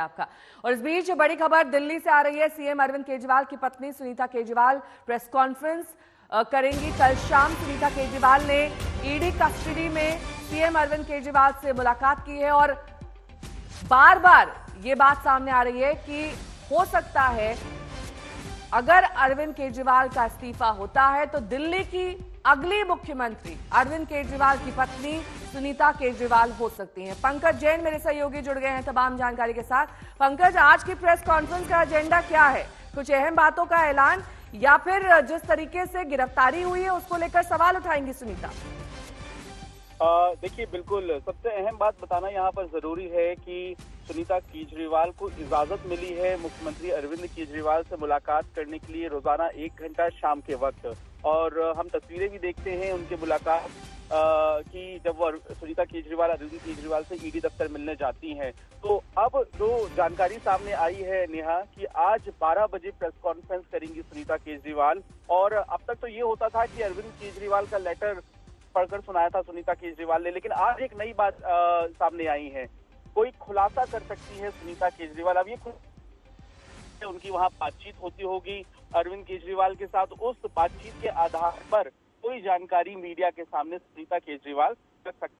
आपका। और इस बीच बड़ी खबर दिल्ली से आ रही है। सीएम अरविंद केजरीवाल की पत्नी सुनीता केजरीवाल प्रेस कॉन्फ्रेंस करेंगी कल शाम। सुनीता केजरीवाल ने ईडी कस्टडी में सीएम अरविंद केजरीवाल से मुलाकात की है और बार बार ये बात सामने आ रही है कि हो सकता है अगर अरविंद केजरीवाल का इस्तीफा होता है तो दिल्ली की अगली मुख्यमंत्री अरविंद केजरीवाल की पत्नी सुनीता केजरीवाल हो सकती हैं। पंकज जैन मेरे सहयोगी जुड़ गए हैं तमाम जानकारी के साथ। पंकज, आज की प्रेस कॉन्फ्रेंस का एजेंडा क्या है? कुछ अहम बातों का ऐलान या फिर जिस तरीके से गिरफ्तारी हुई है उसको लेकर सवाल उठाएंगी सुनीता? देखिए, बिल्कुल सबसे अहम बात बताना यहाँ पर जरूरी है कि सुनीता केजरीवाल को इजाजत मिली है मुख्यमंत्री अरविंद केजरीवाल से मुलाकात करने के लिए रोजाना 1 घंटा शाम के वक्त। और हम तस्वीरें भी देखते हैं उनके मुलाकात की, जब वो सुनीता केजरीवाल अरविंद केजरीवाल से ईडी दफ्तर मिलने जाती हैं। तो अब जो जानकारी सामने आई है नेहा कि आज 12 बजे प्रेस कॉन्फ्रेंस करेंगी सुनीता केजरीवाल। और अब तक तो ये होता था कि अरविंद केजरीवाल का लेटर पढ़कर सुनाया था सुनीता केजरीवाल ने, लेकिन आज एक नई बात सामने आई है। कोई खुलासा कर सकती है सुनीता केजरीवाल। अब ये उनकी वहां बातचीत होती होगी अरविंद केजरीवाल के साथ, उस बातचीत के आधार पर कोई जानकारी मीडिया के सामने सुनीता केजरीवाल रख सकती है।